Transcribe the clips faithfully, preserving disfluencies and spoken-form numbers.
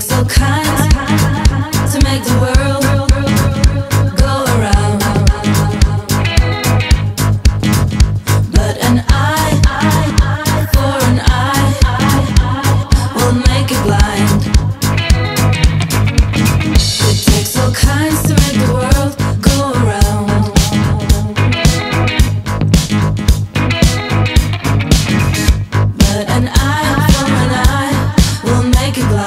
like so kind to make the world go around. But an eye for an eye will make it blind. It takes all kinds to make the world go around. But an eye for an eye will make it blind.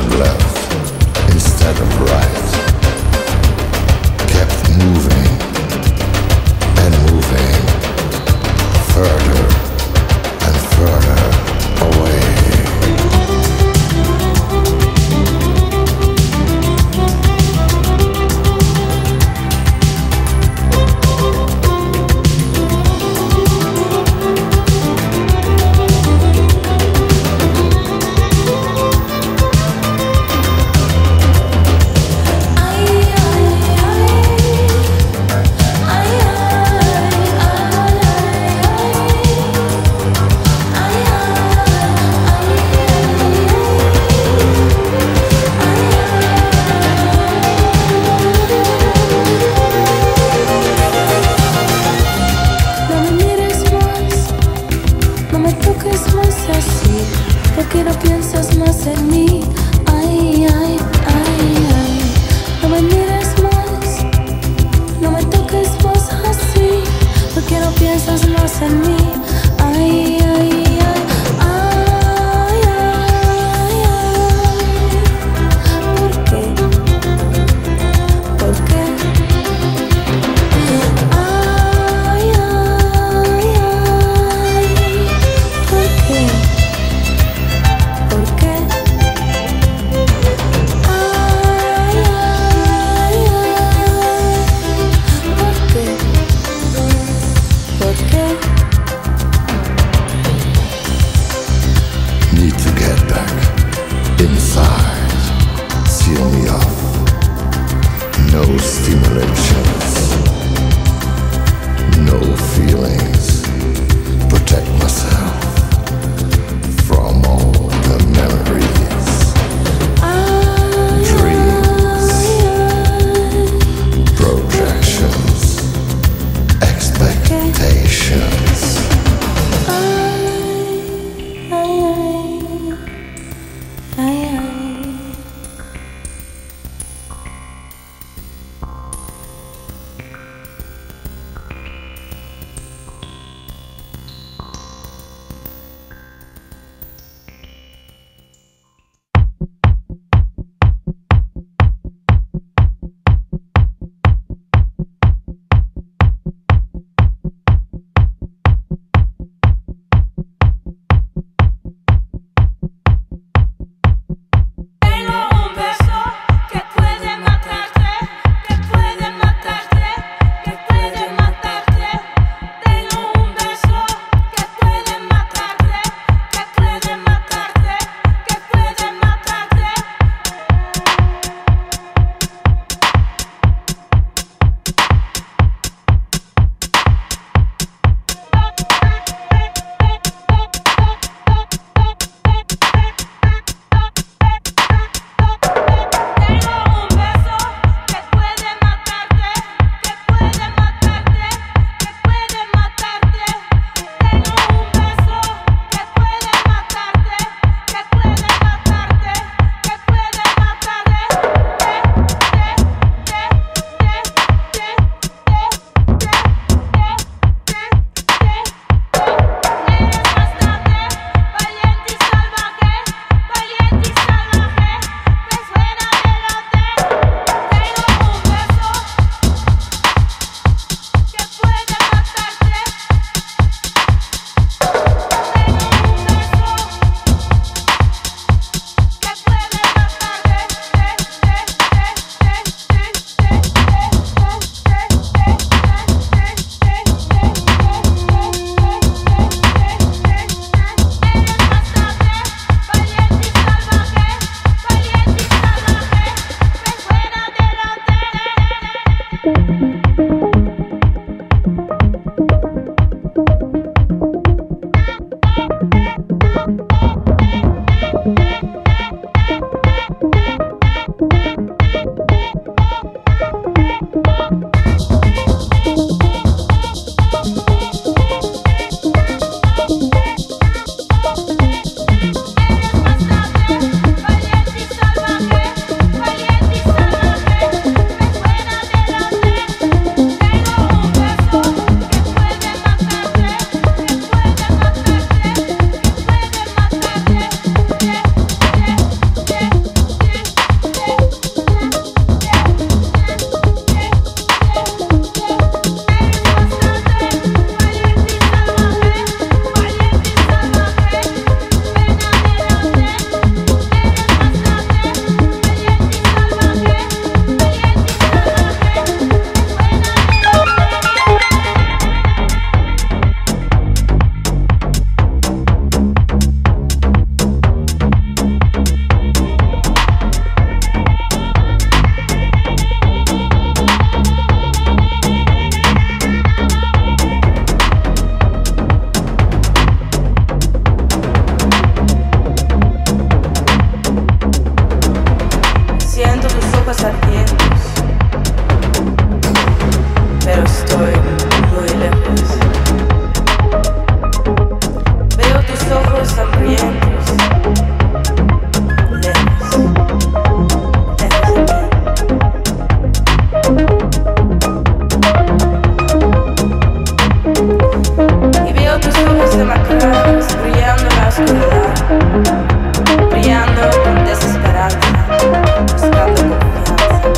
of left instead of right, kept moving and moving further and further away. Que no piensas más en mí, ay, ay, ay, ay. No me mires más, no me toques más así. Porque no piensas más en mí, ay, ay, ay, ay, ay, ay. ¿Por qué? ¿Por qué? Ay, ay, ay. ¿Por qué? No stimulations, no feelings, protect myself from all the memories, dreams, projections, expectations. I, I, I, I, I. ojos a ciegos, pero estoy muy lejos. Veo tus ojos hambrientos. Brillando con desesperanza, buscando confianza.